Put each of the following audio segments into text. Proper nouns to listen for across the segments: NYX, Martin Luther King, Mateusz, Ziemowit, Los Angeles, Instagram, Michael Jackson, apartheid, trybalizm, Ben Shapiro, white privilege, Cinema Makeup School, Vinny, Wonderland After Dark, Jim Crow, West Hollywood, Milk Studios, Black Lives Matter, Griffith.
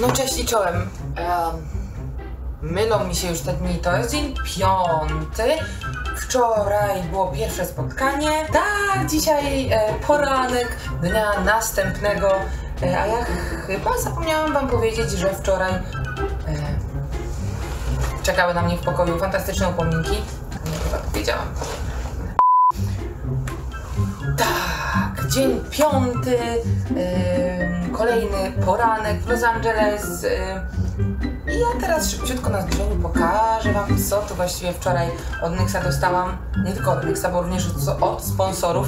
No cześć i czołem. Mylą mi się już te dni, to jest dzień piąty. Wczoraj było pierwsze spotkanie. Tak, dzisiaj poranek dnia następnego. A ja chyba zapomniałam wam powiedzieć, że wczoraj czekały na mnie w pokoju fantastyczne upominki. Nie, chyba powiedziałam. Tak, dzień piąty, kolejny poranek w Los Angeles. I ja teraz szybciutko na zbliżeniu pokażę wam, co tu właściwie wczoraj od NYX-a dostałam. Nie tylko od NYX-a, bo również od sponsorów.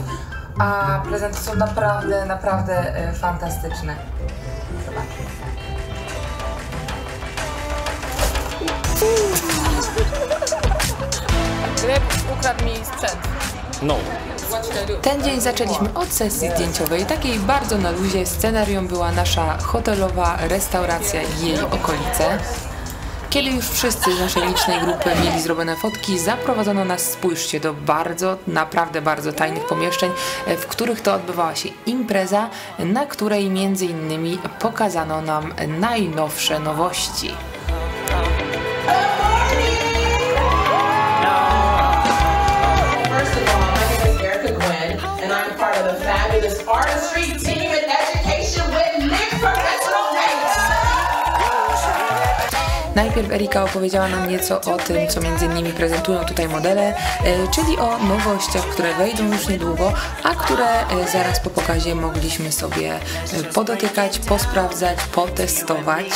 A prezenty są naprawdę, naprawdę fantastyczne. Grip ukradł mi sprzęt. No. Ten dzień zaczęliśmy od sesji zdjęciowej, takiej bardzo na luzie. Scenarium była nasza hotelowa restauracja i jej okolice. Kiedy już wszyscy z naszej licznej grupy mieli zrobione fotki, zaprowadzono nas, spójrzcie, do naprawdę bardzo tajnych pomieszczeń, w których to odbywała się impreza, na której między innymi pokazano nam najnowsze nowości. Najpierw Erika opowiedziała nam nieco o tym, co między innymi prezentują tutaj modele, czyli o nowościach, które wejdą już niedługo, a które zaraz po pokazie mogliśmy sobie podotykać, posprawdzać, potestować.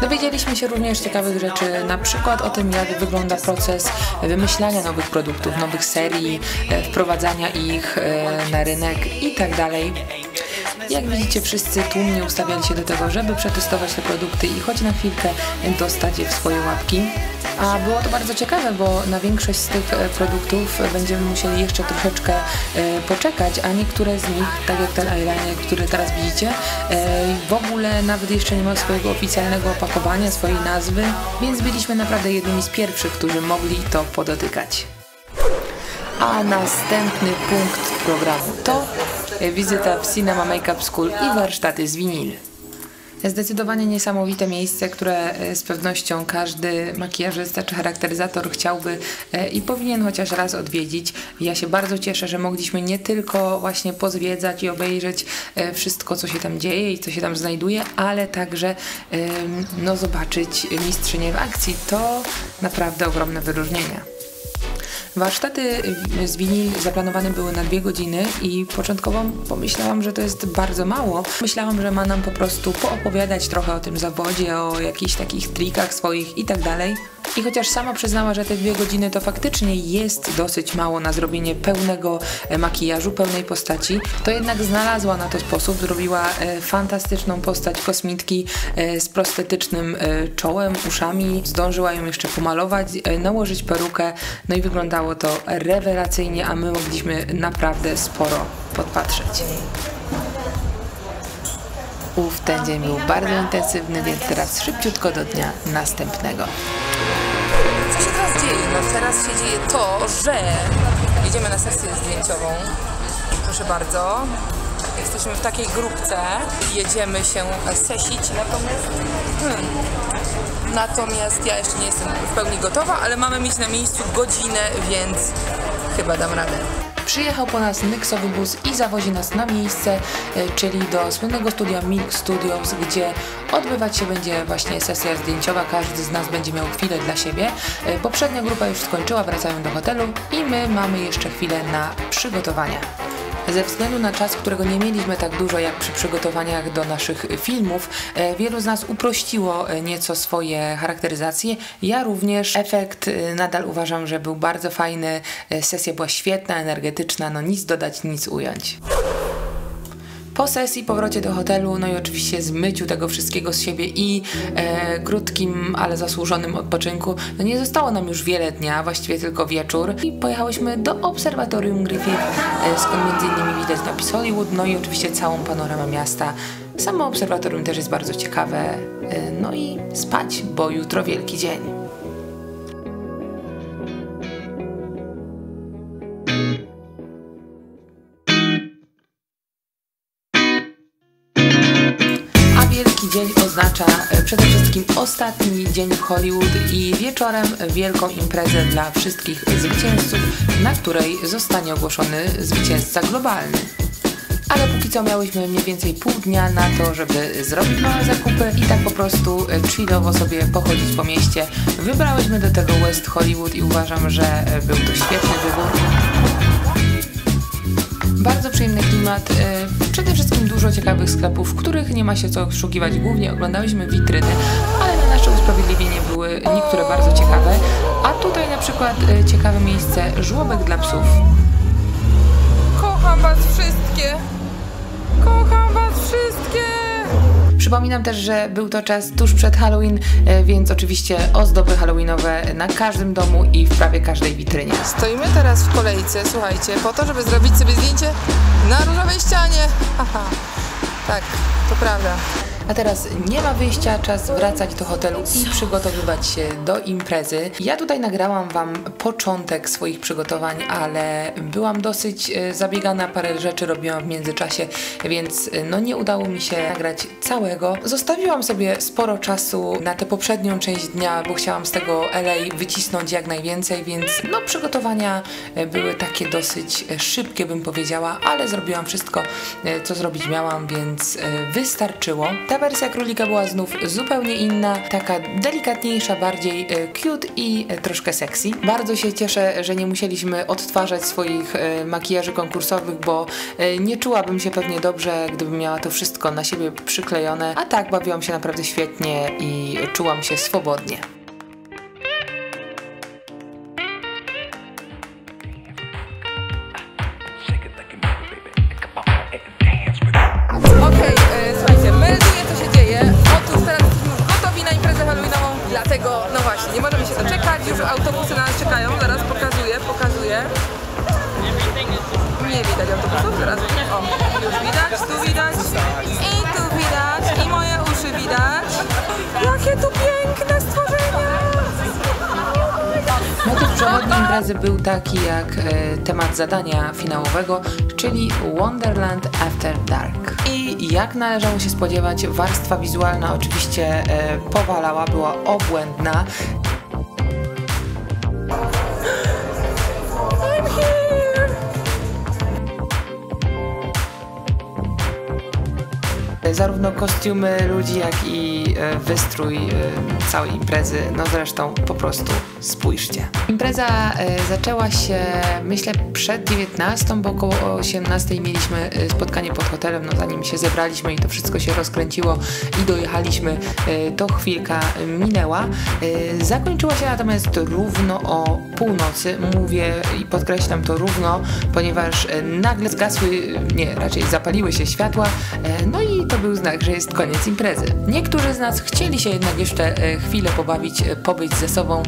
Dowiedzieliśmy się również ciekawych rzeczy, na przykład o tym, jak wygląda proces wymyślania nowych produktów, nowych serii, wprowadzania ich na rynek itd. Jak widzicie, wszyscy tłumnie ustawiali się do tego, żeby przetestować te produkty i choć na chwilkę dostać je w swoje łapki. A było to bardzo ciekawe, bo na większość z tych produktów będziemy musieli jeszcze troszeczkę poczekać, a niektóre z nich, tak jak ten eyeliner, który teraz widzicie, w ogóle nawet jeszcze nie ma swojego oficjalnego opakowania, swojej nazwy, więc byliśmy naprawdę jednymi z pierwszych, którzy mogli to podotykać. A następny punkt programu to wizyta w Cinema Makeup School i warsztaty z winyl. Zdecydowanie niesamowite miejsce, które z pewnością każdy makijażysta czy charakteryzator chciałby i powinien chociaż raz odwiedzić. Ja się bardzo cieszę, że mogliśmy nie tylko właśnie pozwiedzać i obejrzeć wszystko, co się tam dzieje i co się tam znajduje, ale także no, zobaczyć mistrzynię w akcji. To naprawdę ogromne wyróżnienia. Warsztaty z winyl zaplanowane były na 2 godziny i początkowo pomyślałam, że to jest bardzo mało. Myślałam, że ma nam po prostu poopowiadać trochę o tym zawodzie, o jakichś takich trikach swoich i tak dalej. I chociaż sama przyznała, że te 2 godziny to faktycznie jest dosyć mało na zrobienie pełnego makijażu, pełnej postaci, to jednak znalazła na to sposób, zrobiła fantastyczną postać kosmitki z prostetycznym czołem, uszami, zdążyła ją jeszcze pomalować, nałożyć perukę, no i wyglądało to rewelacyjnie, a my mogliśmy naprawdę sporo podpatrzeć. Ten dzień był bardzo intensywny, więc teraz szybciutko do dnia następnego. Co się teraz dzieje? No teraz się dzieje to, że jedziemy na sesję zdjęciową. Proszę bardzo. Jesteśmy w takiej grupce. Jedziemy się sesić. Natomiast ja jeszcze nie jestem w pełni gotowa, ale mamy mieć na miejscu godzinę, więc chyba dam radę. Przyjechał po nas NYX-owy bus i zawozi nas na miejsce, czyli do słynnego studia Milk Studios, gdzie odbywać się będzie właśnie sesja zdjęciowa, każdy z nas będzie miał chwilę dla siebie. Poprzednia grupa już skończyła, wracają do hotelu i my mamy jeszcze chwilę na przygotowania. Ze względu na czas, którego nie mieliśmy tak dużo jak przy przygotowaniach do naszych filmów, wielu z nas uprościło nieco swoje charakteryzacje. Ja również. Efekt nadal uważam, że był bardzo fajny. Sesja była świetna, energetyczna, no nic dodać, nic ująć. Po sesji, powrocie do hotelu, no i oczywiście zmyciu tego wszystkiego z siebie i krótkim, ale zasłużonym odpoczynku, no nie zostało nam już wiele dnia, właściwie tylko wieczór i pojechałyśmy do obserwatorium Griffith, skąd między innymi widać napis Hollywood, no i oczywiście całą panoramę miasta. Samo obserwatorium też jest bardzo ciekawe, no i spać, bo jutro wielki dzień. Dzień oznacza Przede wszystkim ostatni dzień w Hollywood i wieczorem wielką imprezę dla wszystkich zwycięzców, na której zostanie ogłoszony zwycięzca globalny. Ale póki co miałyśmy mniej więcej pół dnia na to, żeby zrobić małe zakupy i tak po prostu chillowo sobie pochodzić po mieście. Wybrałyśmy do tego West Hollywood i uważam, że był to świetny wybór. Bardzo przyjemny klimat, przede wszystkim dużo ciekawych sklepów, w których nie ma się co oszukiwać. Głównie oglądałyśmy witryny, ale na nasze usprawiedliwienie były niektóre bardzo ciekawe. A tutaj na przykład ciekawe miejsce, żłobek dla psów. Kocham was wszystkie! Kocham was wszystkie! Przypominam też, że był to czas tuż przed Halloween, więc oczywiście ozdoby halloweenowe na każdym domu i w prawie każdej witrynie. Stoimy teraz w kolejce, słuchajcie, po to, żeby zrobić sobie zdjęcie na różowej ścianie. Haha, tak, to prawda. A teraz nie ma wyjścia, czas wracać do hotelu i przygotowywać się do imprezy. Ja tutaj nagrałam wam początek swoich przygotowań, ale byłam dosyć zabiegana, parę rzeczy robiłam w międzyczasie, więc no nie udało mi się nagrać całego. Zostawiłam sobie sporo czasu na tę poprzednią część dnia, bo chciałam z tego LA wycisnąć jak najwięcej, więc no przygotowania były takie dosyć szybkie, bym powiedziała, ale zrobiłam wszystko, co zrobić miałam, więc wystarczyło. Ta wersja królika była znów zupełnie inna, taka delikatniejsza, bardziej cute i troszkę sexy. Bardzo się cieszę, że nie musieliśmy odtwarzać swoich makijaży konkursowych, bo nie czułabym się pewnie dobrze, gdybym miała to wszystko na siebie przyklejone, a tak bawiłam się naprawdę świetnie i czułam się swobodnie. Autobusy na nas czekają, zaraz pokazuję. Nie widać autobusów, zaraz. O, już widać, tu widać i tu widać i moje uszy widać. Jakie tu piękne stworzenia! Motyw przewodni imprezy był taki jak temat zadania finałowego, czyli Wonderland After Dark. I jak należało się spodziewać, warstwa wizualna oczywiście powalała, była obłędna. Zarówno kostiumy ludzi, jak i wystrój całej imprezy, no zresztą po prostu spójrzcie. Impreza zaczęła się myślę przed 19, bo około 18 mieliśmy spotkanie pod hotelem, no zanim się zebraliśmy i to wszystko się rozkręciło i dojechaliśmy, to chwilka minęła. Zakończyła się natomiast równo o północy, mówię i podkreślam to równo, ponieważ nagle zapaliły się światła, no i to był znak, że jest koniec imprezy. Niektórzy z nas chcieli się jednak jeszcze chwilę pobawić, pobyć ze sobą,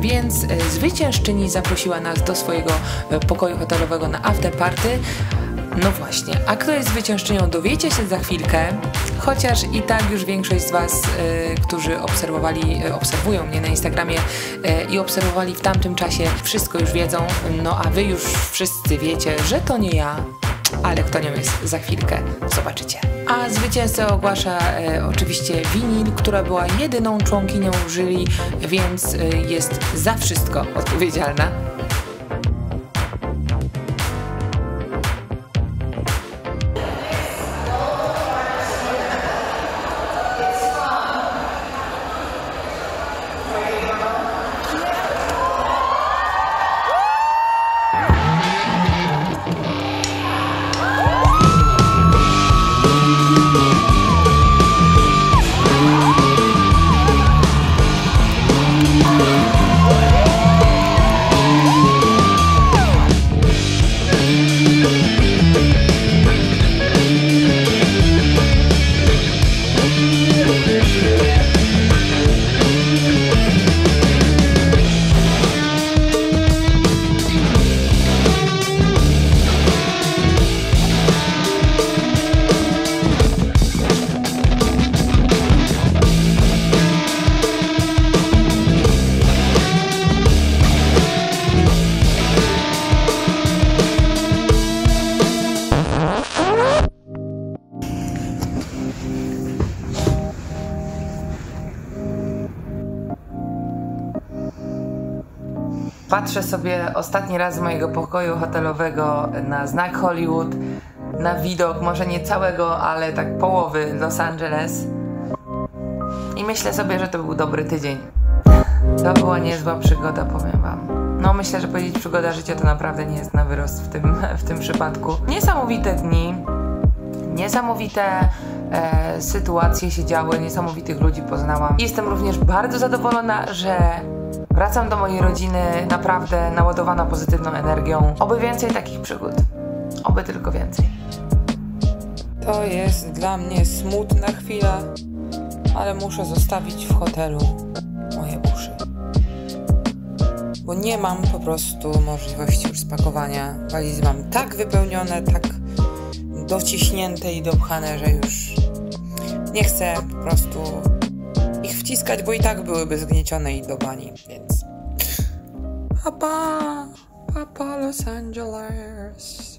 więc zwyciężczyni zaprosiła nas do swojego pokoju hotelowego na afterparty. No właśnie, a kto jest zwyciężczynią dowiecie się za chwilkę, chociaż i tak już większość z was, którzy obserwują mnie na Instagramie i obserwowali w tamtym czasie, wszystko już wiedzą, no a wy już wszyscy wiecie, że to nie ja. Ale kto nią jest za chwilkę, zobaczycie. A zwycięzcę ogłasza oczywiście Vinny, która była jedyną członkinią jury, więc jest za wszystko odpowiedzialna. Patrzę sobie ostatni raz z mojego pokoju hotelowego na znak Hollywood, na widok może nie całego, ale tak połowy Los Angeles i myślę sobie, że to był dobry tydzień. To była niezła przygoda, powiem wam. No myślę, że powiedzieć przygoda życia to naprawdę nie jest na wyrost w tym przypadku. Niesamowite dni, niesamowite sytuacje się działy, niesamowitych ludzi poznałam. Jestem również bardzo zadowolona, że wracam do mojej rodziny naprawdę naładowana pozytywną energią. Oby więcej takich przygód. Oby tylko więcej. To jest dla mnie smutna chwila, ale muszę zostawić w hotelu moje uszy. Bo nie mam po prostu możliwości już spakowania walizy. Mam tak wypełnione, tak dociśnięte i dopchane, że już nie chcę po prostu ich wciskać, bo i tak byłyby zgniecione i do bani, więc... Papa, Los Angeles.